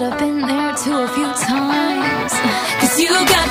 I've been there too a few times. Cause you got